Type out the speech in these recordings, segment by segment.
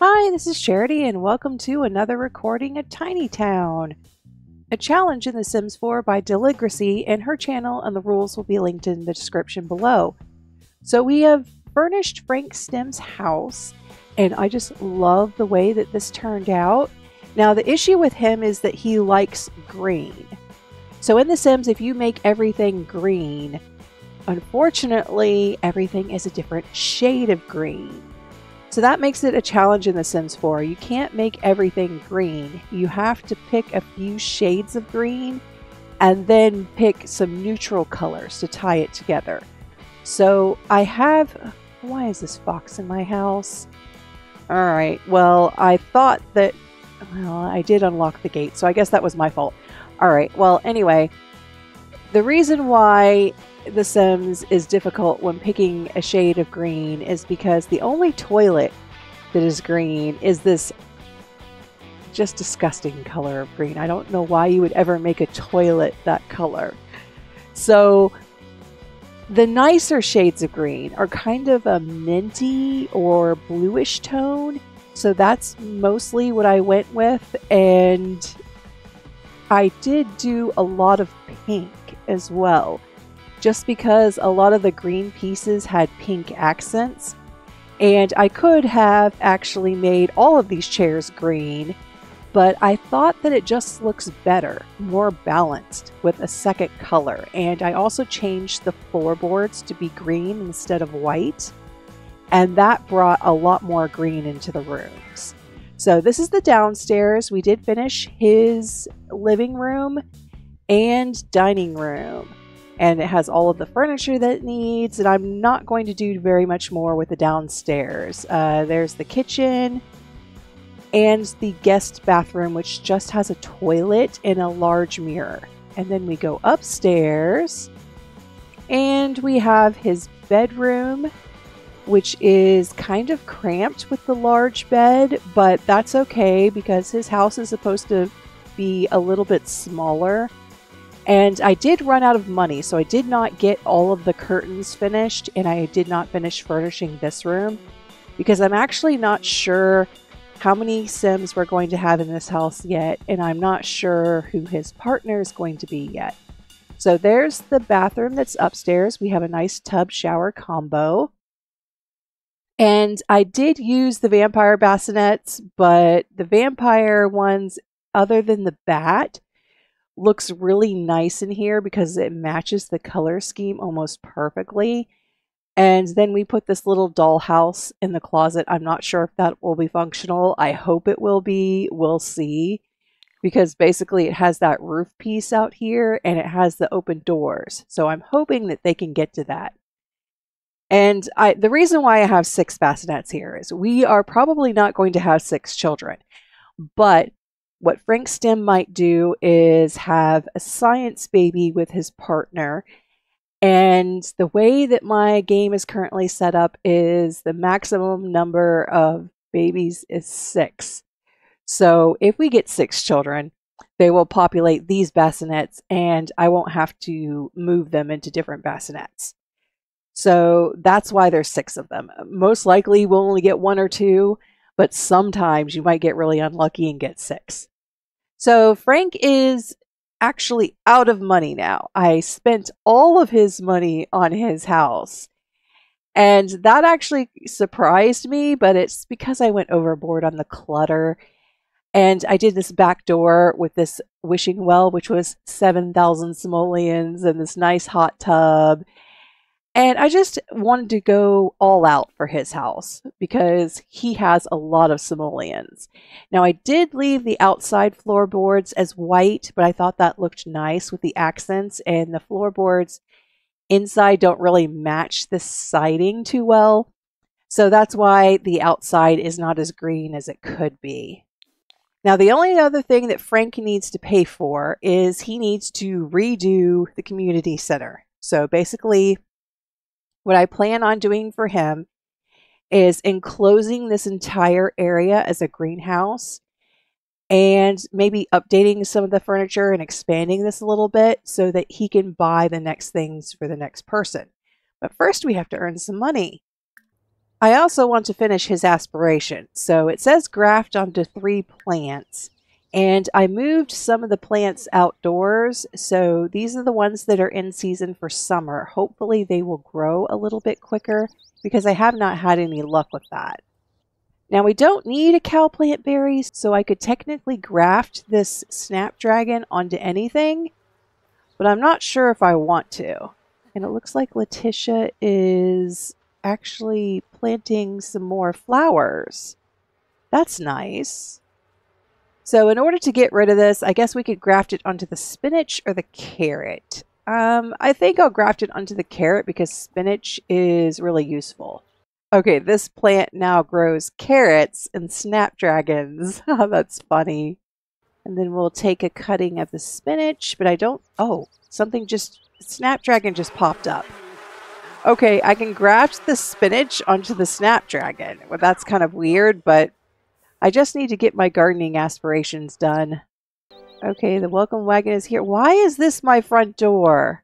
Hi, this is Charity and welcome to another recording of Tiny Town, a challenge in The Sims 4 by Deligracy, and her channel and the rules will be linked in the description below. So we have furnished Frank Stem's house, and I just love the way that this turned out. Now the issue with him is that he likes green. So in The Sims, if you make everything green, unfortunately everything is a different shade of green. So that makes it a challenge in The Sims 4. You can't make everything green. You have to pick a few shades of green and then pick some neutral colors to tie it together. So I have... Why is this fox in my house? Alright, well, I thought that... Well, I did unlock the gate, so I guess that was my fault. Alright, well, anyway, the reason why The Sims is difficult when picking a shade of green is because the only toilet that is green is this just disgusting color of green. I don't know why you would ever make a toilet that color. So the nicer shades of green are kind of a minty or bluish tone. So that's mostly what I went with, and I did do a lot of pink as well, just because a lot of the green pieces had pink accents. And I could have actually made all of these chairs green, but I thought that it just looks better, more balanced with a second color. And I also changed the floorboards to be green instead of white, and that brought a lot more green into the rooms. So this is the downstairs. We did finish his living room and dining room, and it has all of the furniture that it needs, and I'm not going to do very much more with the downstairs. There's the kitchen and the guest bathroom, which just has a toilet and a large mirror. And then we go upstairs and we have his bedroom, which is kind of cramped with the large bed, but that's okay because his house is supposed to be a little bit smaller. And I did run out of money, so I did not get all of the curtains finished, and I did not finish furnishing this room because I'm actually not sure how many Sims we're going to have in this house yet, and I'm not sure who his partner is going to be yet. So there's the bathroom that's upstairs. We have a nice tub shower combo. And I did use the vampire bassinets, but the vampire ones, other than the bat, looks really nice in here because it matches the color scheme almost perfectly. And then we put this little dollhouse in the closet. I'm not sure if that will be functional. I hope it will be. We'll see. Because basically it has that roof piece out here and it has the open doors. So I'm hoping that they can get to that. And the reason why I have 6 bassinets here is we are probably not going to have 6 children. But what Frank Stem might do is have a science baby with his partner. And the way that my game is currently set up is the maximum number of babies is 6. So if we get 6 children, they will populate these bassinets and I won't have to move them into different bassinets. So that's why there's 6 of them. Most likely we'll only get 1 or 2. But sometimes you might get really unlucky and get 6. So Frank is actually out of money now. I spent all of his money on his house. And that actually surprised me, but it's because I went overboard on the clutter. And I did this back door with this wishing well, which was 7,000 simoleons, and this nice hot tub. And I just wanted to go all out for his house because he has a lot of simoleons. Now I did leave the outside floorboards as white, but I thought that looked nice with the accents, and the floorboards inside don't really match the siding too well. So that's why the outside is not as green as it could be. Now the only other thing that Frank needs to pay for is he needs to redo the community center. So basically, what I plan on doing for him is enclosing this entire area as a greenhouse and maybe updating some of the furniture and expanding this a little bit so that he can buy the next things for the next person. But first we have to earn some money. I also want to finish his aspiration. So it says graft onto 3 plants. And I moved some of the plants outdoors. So these are the ones that are in season for summer. Hopefully they will grow a little bit quicker because I have not had any luck with that. Now we don't need a cowplant berry, so I could technically graft this snapdragon onto anything, but I'm not sure if I want to. And it looks like Letitia is actually planting some more flowers. That's nice. So in order to get rid of this, I guess we could graft it onto the spinach or the carrot. I think I'll graft it onto the carrot because spinach is really useful. Okay, this plant now grows carrots and snapdragons. That's funny. And then we'll take a cutting of the spinach, but I don't... Oh, something just... Snapdragon just popped up. Okay, I can graft the spinach onto the snapdragon. Well, that's kind of weird, but... I just need to get my gardening aspirations done. Okay, the welcome wagon is here. Why is this my front door?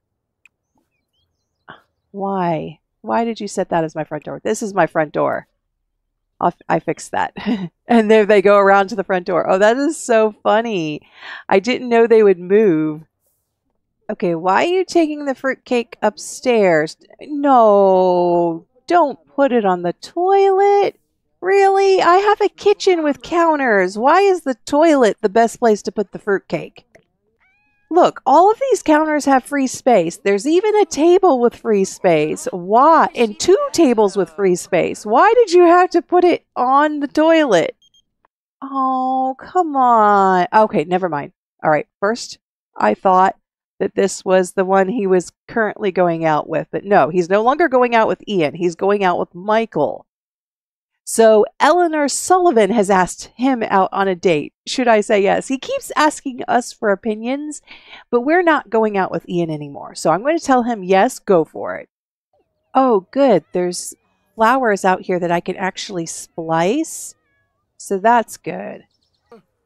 Why? Why did you set that as my front door? This is my front door. I fixed that. And there they go around to the front door. Oh, that is so funny. I didn't know they would move. Okay, why are you taking the fruitcake upstairs? No, don't put it on the toilet. Really? I have a kitchen with counters. Why is the toilet the best place to put the fruitcake? Look, all of these counters have free space. There's even a table with free space. Why? And 2 tables with free space. Why did you have to put it on the toilet? Oh, come on. Okay, never mind. All right, first I thought that this was the one he was currently going out with. But no, he's no longer going out with Ian. He's going out with Michael. So Eleanor Sullivan has asked him out on a date. Should I say yes? He keeps asking us for opinions, but we're not going out with Ian anymore. So I'm going to tell him yes, go for it. Oh, good. There's flowers out here that I can actually splice. So that's good.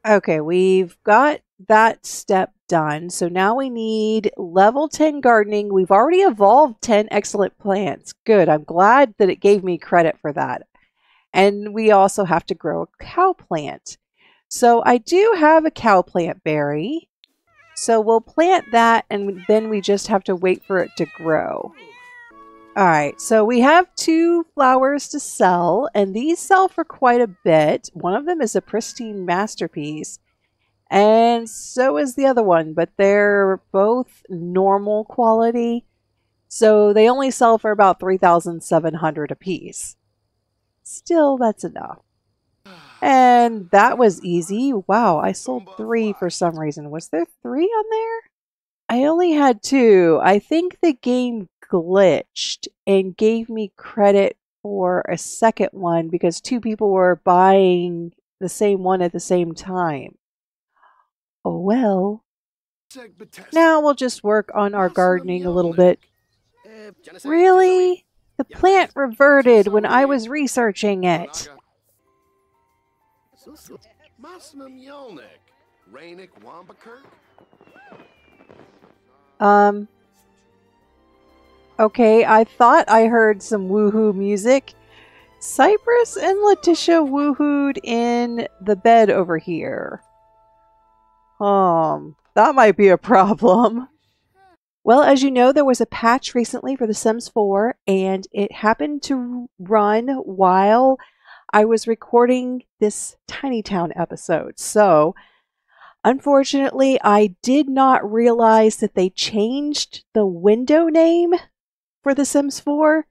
Okay, we've got that step done. So now we need level 10 gardening. We've already evolved 10 excellent plants. Good. I'm glad that it gave me credit for that. And we also have to grow a cow plant. So I do have a cow plant berry. So we'll plant that and then we just have to wait for it to grow. All right, so we have 2 flowers to sell and these sell for quite a bit. One of them is a pristine masterpiece and so is the other one, but they're both normal quality. So they only sell for about 3,700 a piece. Still, that's enough. And that was easy. Wow, I sold 3 for some reason. Was there 3 on there? I only had 2. I think the game glitched and gave me credit for a second one because 2 people were buying the same one at the same time. Oh, well. Now we'll just work on our gardening a little bit. Really? The plant reverted when I was researching it. Okay, I thought I heard some woohoo music. Cypress and Letitia woohooed in the bed over here. That might be a problem. Well, as you know, there was a patch recently for The Sims 4, and it happened to run while I was recording this Tiny Town episode. So, unfortunately, I did not realize that they changed the window name for The Sims 4.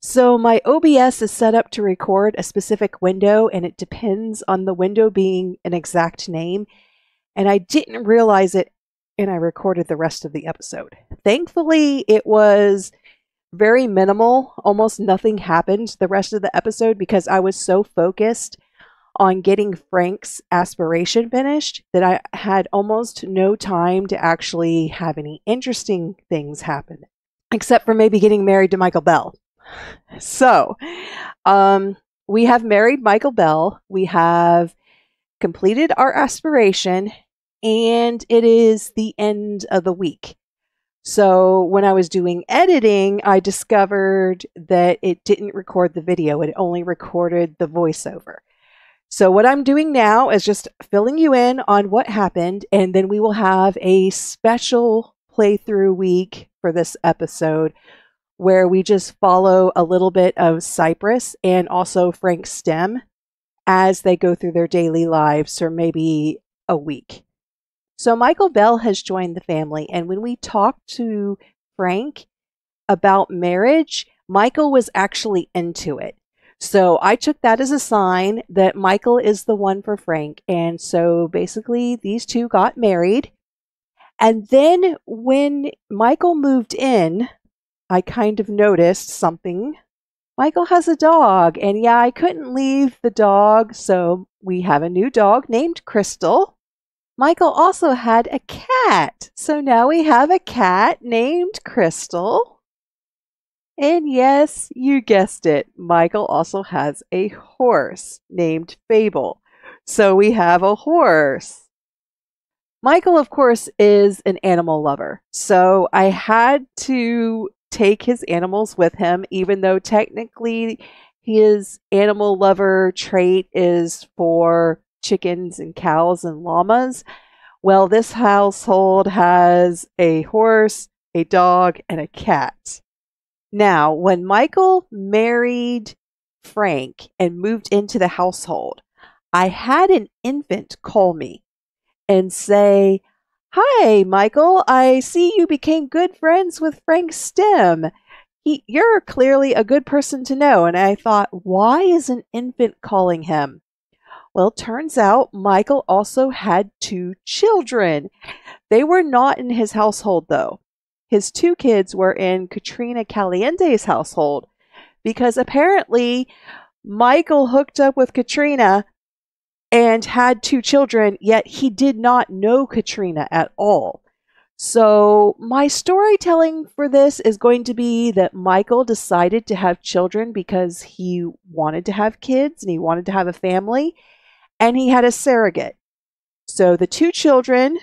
So, my OBS is set up to record a specific window, and it depends on the window being an exact name. And I didn't realize it. And I recorded the rest of the episode. Thankfully, it was very minimal. Almost nothing happened the rest of the episode because I was so focused on getting Frank's aspiration finished that I had almost no time to actually have any interesting things happen, except for maybe getting married to Michael Bell. So, we have married Michael Bell. We have completed our aspiration. And it is the end of the week. So when I was doing editing, I discovered that it didn't record the video. It only recorded the voiceover. So what I'm doing now is just filling you in on what happened, and then we will have a special playthrough week for this episode where we just follow a little bit of Cypress and also Frank Stem as they go through their daily lives for maybe a week. So Michael Bell has joined the family, and when we talked to Frank about marriage, Michael was actually into it. So I took that as a sign that Michael is the one for Frank. And so basically these two got married. And then when Michael moved in, I kind of noticed something. Michael has a dog, and yeah, I couldn't leave the dog. So we have a new dog named Crystal. Michael also had a cat. So now we have a cat named Crystal. And yes, you guessed it, Michael also has a horse named Fable. So we have a horse. Michael, of course, is an animal lover. So I had to take his animals with him, even though technically his animal lover trait is for chickens and cows and llamas. Well, this household has a horse, a dog, and a cat. Now, when Michael married Frank and moved into the household, I had an infant call me and say, "Hi, Michael, I see you became good friends with Frank Stem. You're clearly a good person to know." And I thought, why is an infant calling him? Well, turns out Michael also had two children. They were not in his household, though. His two kids were in Katrina Caliente's household because apparently Michael hooked up with Katrina and had two children, yet he did not know Katrina at all. So my storytelling for this is going to be that Michael decided to have children because he wanted to have kids and he wanted to have a family. And he had a surrogate. So the two children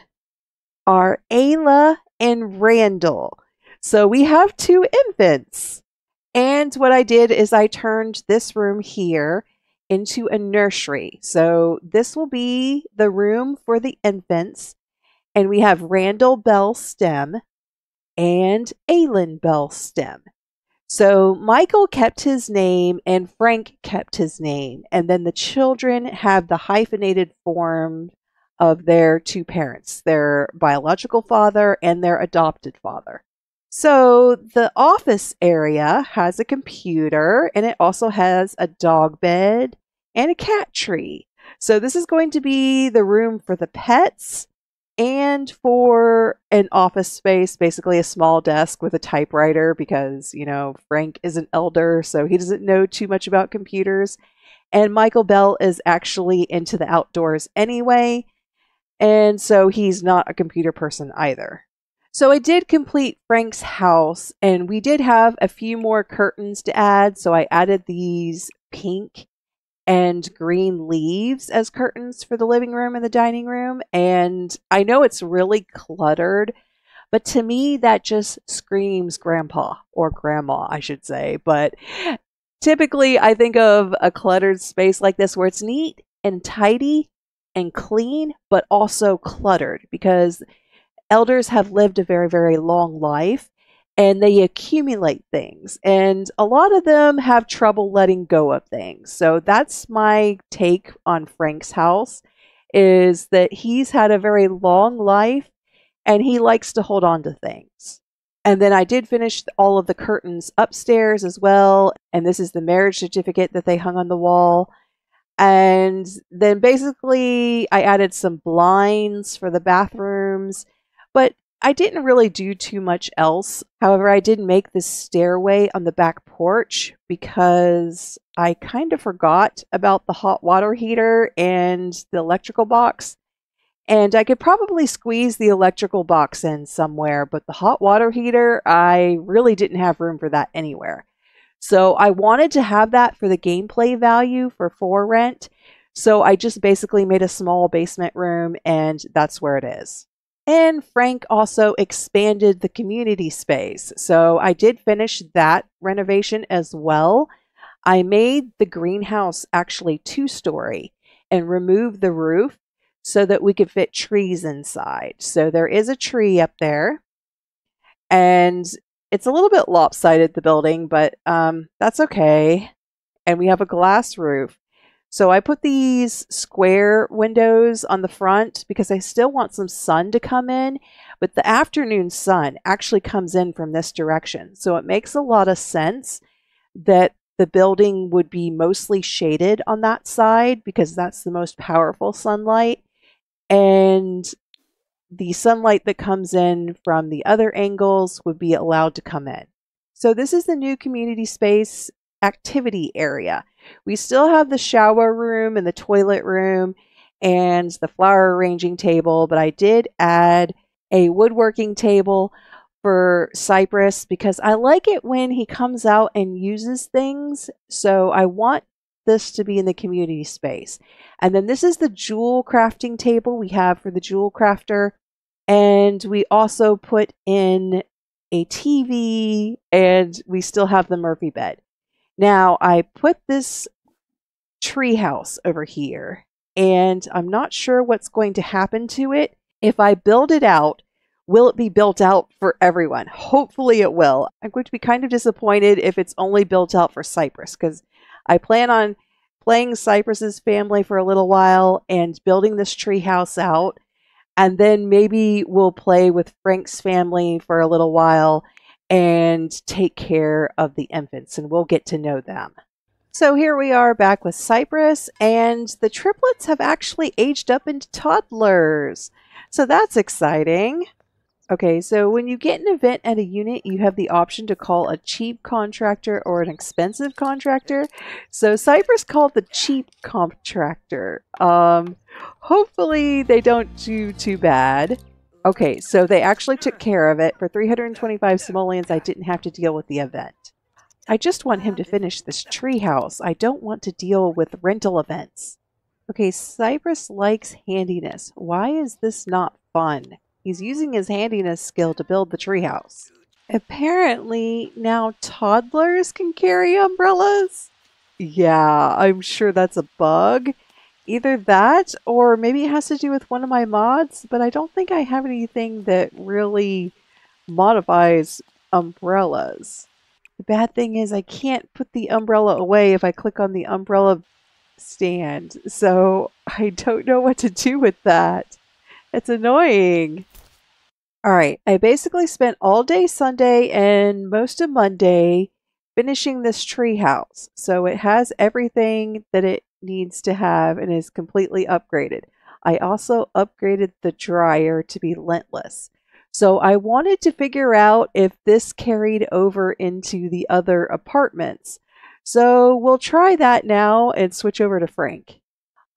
are Ayla and Randall. So we have two infants. And what I did is I turned this room here into a nursery. So this will be the room for the infants. And we have Randall Bell Stem and Ayla Bell Stem. So Michael kept his name and Frank kept his name. And then the children have the hyphenated form of their two parents, their biological father and their adopted father. So the office area has a computer, and it also has a dog bed and a cat tree. So this is going to be the room for the pets and for an office space, basically a small desk with a typewriter because, you know, Frank is an elder, so he doesn't know too much about computers. And Michael Bell is actually into the outdoors anyway, and so he's not a computer person either. So I did complete Frank's house, and we did have a few more curtains to add, so I added these pink and green leaves as curtains for the living room and the dining room. And I know it's really cluttered, but to me that just screams grandpa, or grandma I should say. But typically I think of a cluttered space like this where it's neat and tidy and clean, but also cluttered, because elders have lived a very, very long life and they accumulate things, and a lot of them have trouble letting go of things. So that's my take on Frank's house, is that he's had a very long life and he likes to hold on to things. And then I did finish all of the curtains upstairs as well. And this is the marriage certificate that they hung on the wall. And then basically I added some blinds for the bathrooms, but I didn't really do too much else. However, I did make this stairway on the back porch because I kind of forgot about the hot water heater and the electrical box. And I could probably squeeze the electrical box in somewhere, but the hot water heater, I really didn't have room for that anywhere. So I wanted to have that for the gameplay value for For Rent. So I just basically made a small basement room, and that's where it is. And Frank also expanded the community space. So I did finish that renovation as well. I made the greenhouse actually two-story and removed the roof so that we could fit trees inside. So there is a tree up there, and it's a little bit lopsided, the building, but that's okay. And we have a glass roof. So I put these square windows on the front because I still want some sun to come in, but the afternoon sun actually comes in from this direction. So it makes a lot of sense that the building would be mostly shaded on that side because that's the most powerful sunlight. And the sunlight that comes in from the other angles would be allowed to come in. So this is the new community space activity area. We still have the shower room and the toilet room and the flower arranging table, but I did add a woodworking table for Cypress because I like it when he comes out and uses things. So I want this to be in the community space. And then this is the jewel crafting table we have for the jewel crafter. And we also put in a TV, and we still have the Murphy bed. Now, I put this treehouse over here, and I'm not sure what's going to happen to it. If I build it out, will it be built out for everyone? Hopefully it will. I'm going to be kind of disappointed if it's only built out for Cypress, because I plan on playing Cypress's family for a little while and building this treehouse out, and then maybe we'll play with Frank's family for a little while and take care of the infants, and we'll get to know them. So here we are back with Cypress, and the triplets have actually aged up into toddlers. So that's exciting. Okay, so when you get an event at a unit, you have the option to call a cheap contractor or an expensive contractor. So Cypress called the cheap contractor. Hopefully they don't do too bad. Okay, so they actually took care of it. For 325 simoleons, I didn't have to deal with the event. I just want him to finish this treehouse. I don't want to deal with rental events. Okay, Cypress likes handiness. Why is this not fun? He's using his handiness skill to build the treehouse. Apparently, now toddlers can carry umbrellas? Yeah, I'm sure that's a bug. Either that, or maybe it has to do with one of my mods, but I don't think I have anything that really modifies umbrellas. The bad thing is I can't put the umbrella away if I click on the umbrella stand, so I don't know what to do with that. It's annoying. Alright, I basically spent all day Sunday and most of Monday finishing this treehouse, so it has everything that it needs to have and is completely upgraded. I also upgraded the dryer to be lentless. So I wanted to figure out if this carried over into the other apartments. So we'll try that now and switch over to Frank.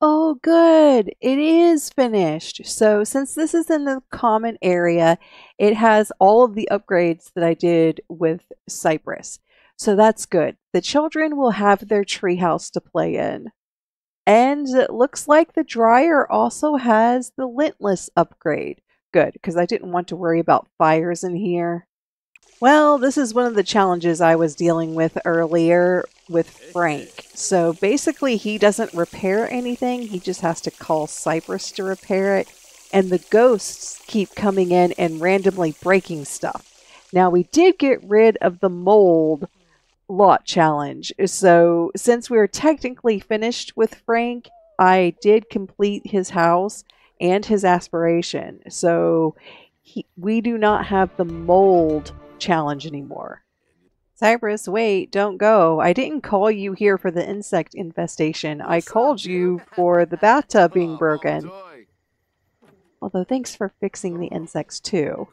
Oh good, it is finished. So since this is in the common area, it has all of the upgrades that I did with Cypress. So that's good. The children will have their treehouse to play in. And it looks like the dryer also has the lentless upgrade. Good, because I didn't want to worry about fires in here. Well, this is one of the challenges I was dealing with earlier with Frank. So basically he doesn't repair anything. He just has to call Cypress to repair it. And the ghosts keep coming in and randomly breaking stuff. Now we did get rid of the mold lot challenge. So since we were technically finished with Frank, I did complete his house and his aspiration. So we do not have the mold challenge anymore. Cypress, wait, don't go. I didn't call you here for the insect infestation. I called you for the bathtub being broken. Although thanks for fixing the insects too.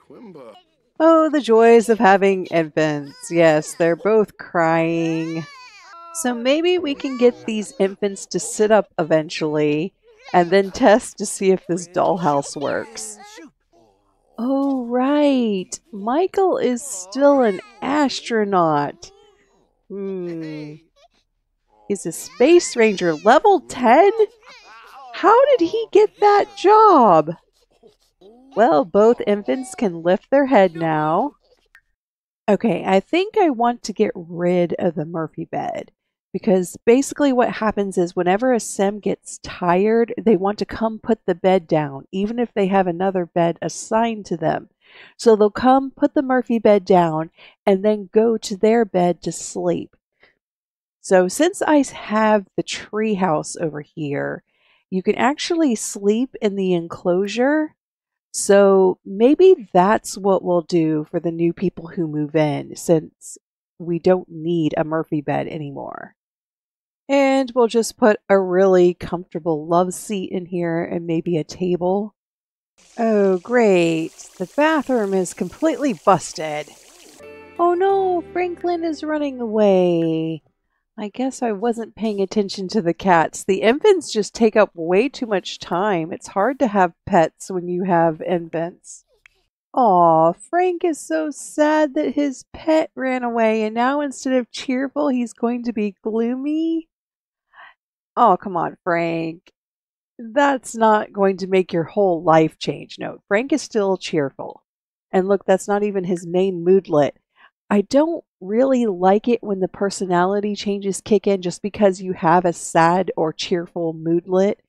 Oh, the joys of having infants. Yes, they're both crying. So maybe we can get these infants to sit up eventually and then test to see if this dollhouse works. Oh, right. Michael is still an astronaut. Is a space ranger level 10? How did he get that job? Well, both infants can lift their head now. Okay, I think I want to get rid of the Murphy bed, because basically what happens is whenever a Sim gets tired, they want to come put the bed down, even if they have another bed assigned to them. So they'll come put the Murphy bed down and then go to their bed to sleep. So since I have the tree house over here, you can actually sleep in the enclosure. So maybe that's what we'll do for the new people who move in, since we don't need a Murphy bed anymore. And we'll just put a really comfortable love seat in here and maybe a table. Oh great, the bathroom is completely busted. Oh no, Franklin is running away. I guess I wasn't paying attention to the cats. The infants just take up way too much time. It's hard to have pets when you have infants. Aw, Frank is so sad that his pet ran away, and now instead of cheerful, he's going to be gloomy. Oh, come on, Frank. That's not going to make your whole life change. No, Frank is still cheerful. And look, that's not even his main moodlet. I don't really like it when the personality changes kick in just because you have a sad or cheerful moodlet.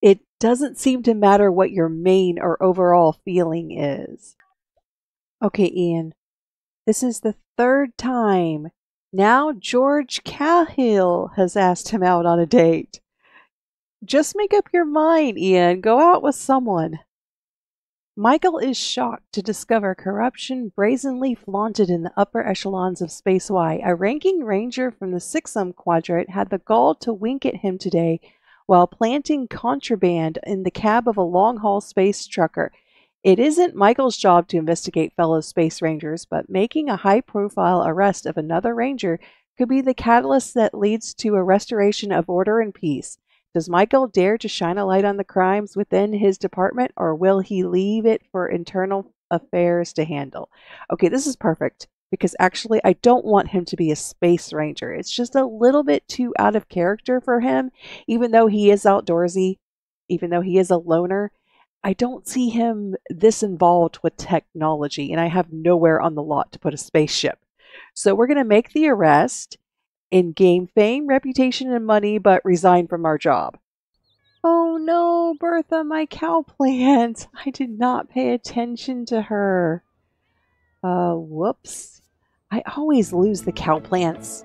It doesn't seem to matter what your main or overall feeling is. Okay, Ian, this is the third time. Now George Cahill has asked him out on a date. Just make up your mind, Ian. Go out with someone. Michael is shocked to discover corruption brazenly flaunted in the upper echelons of Space Y. A ranking ranger from the Sixum Quadrant had the gall to wink at him today while planting contraband in the cab of a long-haul space trucker. It isn't Michael's job to investigate fellow space rangers, but making a high-profile arrest of another ranger could be the catalyst that leads to a restoration of order and peace. Does Michael dare to shine a light on the crimes within his department, or will he leave it for internal affairs to handle? Okay, this is perfect, because actually I don't want him to be a space ranger. It's just a little bit too out of character for him, even though he is outdoorsy, even though he is a loner. I don't see him this involved with technology, and I have nowhere on the lot to put a spaceship. So we're going to make the arrest. In game fame, reputation, and money, but resign from our job. Oh no, Bertha, my cow plant. I did not pay attention to her. Whoops. I always lose the cow plants.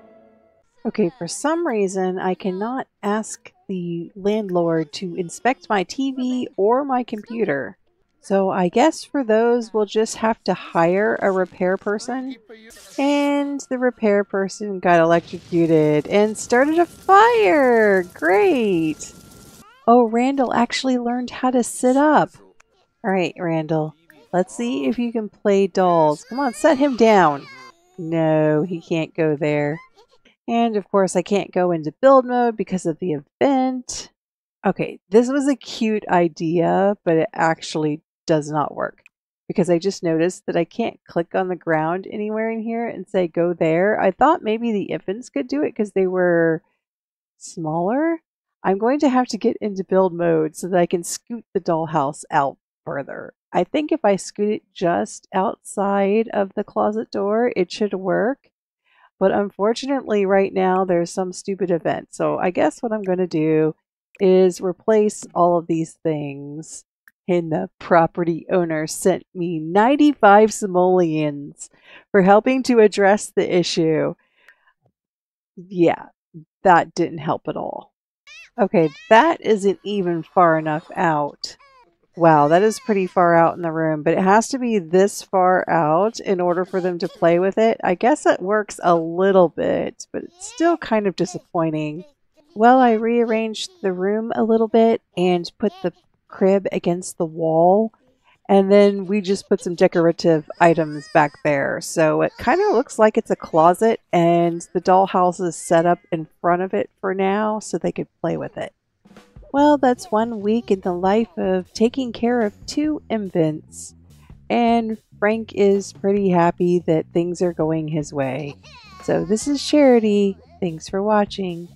Okay, for some reason, I cannot ask the landlord to inspect my TV or my computer. So I guess for those, we'll just have to hire a repair person. And the repair person got electrocuted and started a fire! Great! Oh, Randall actually learned how to sit up. Alright, Randall. Let's see if you can play dolls. Come on, set him down! No, he can't go there. And of course I can't go into build mode because of the event. Okay, this was a cute idea, but it actually does not work, because I just noticed that I can't click on the ground anywhere in here and say go there. I thought maybe the infants could do it because they were smaller. I'm going to have to get into build mode so that I can scoot the dollhouse out further. I think if I scoot it just outside of the closet door, it should work. But unfortunately right now there's some stupid event. So I guess what I'm going to do is replace all of these things. And the property owner sent me 95 simoleons for helping to address the issue. Yeah, that didn't help at all. Okay, that isn't even far enough out. Wow, that is pretty far out in the room, but it has to be this far out in order for them to play with it. I guess it works a little bit, but it's still kind of disappointing. Well, I rearranged the room a little bit and put the crib against the wall, and then we just put some decorative items back there, so it kind of looks like it's a closet, and the dollhouse is set up in front of it for now so they could play with it. Well, that's one week in the life of taking care of two infants, and Frank is pretty happy that things are going his way. So this is Charity. Thanks for watching.